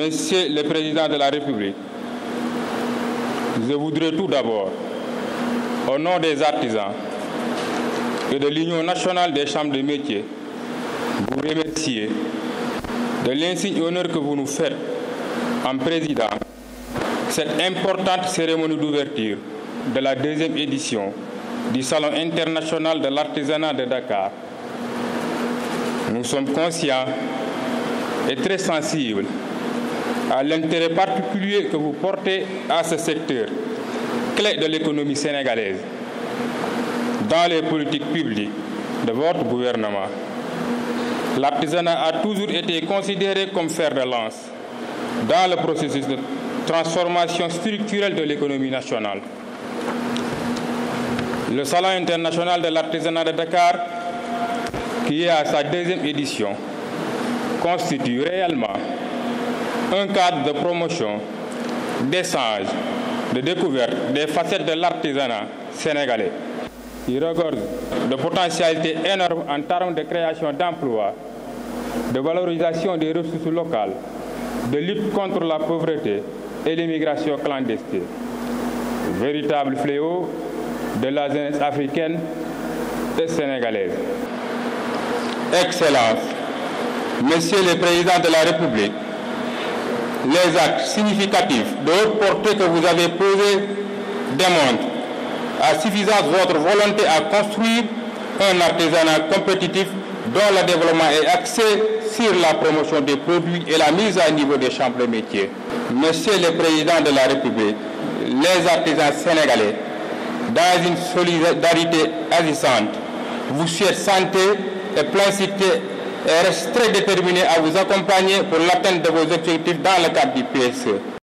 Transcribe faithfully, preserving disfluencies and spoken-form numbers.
Monsieur le Président de la République, je voudrais tout d'abord, au nom des artisans et de l'Union nationale des chambres de métiers, vous remercier de l'insigne honneur que vous nous faites en président cette importante cérémonie d'ouverture de la deuxième édition du Salon international de l'artisanat de Dakar. Nous sommes conscients et très sensibles à l'intérêt particulier que vous portez à ce secteur, clé de l'économie sénégalaise, dans les politiques publiques de votre gouvernement. L'artisanat a toujours été considéré comme fer de lance dans le processus de transformation structurelle de l'économie nationale. Le Salon international de l'artisanat de Dakar, qui est à sa deuxième édition, constitue réellement un cadre de promotion, d'échange, de découverte des facettes de l'artisanat sénégalais. Il regorge de potentialités énormes en termes de création d'emplois, de valorisation des ressources locales, de lutte contre la pauvreté et l'immigration clandestine, véritable fléau de la jeunesse africaine et sénégalaise. Excellences, Monsieur le Président de la République, les actes significatifs de haute portée que vous avez posés démontrent à suffisance votre volonté à construire un artisanat compétitif dont le développement est axé sur la promotion des produits et la mise à niveau des chambres de métiers. Monsieur le Président de la République, les artisans sénégalais, dans une solidarité agissante, vous souhaitez santé et plein cité et restez déterminés à vous accompagner pour l'atteinte de vos objectifs dans le cadre du P S E.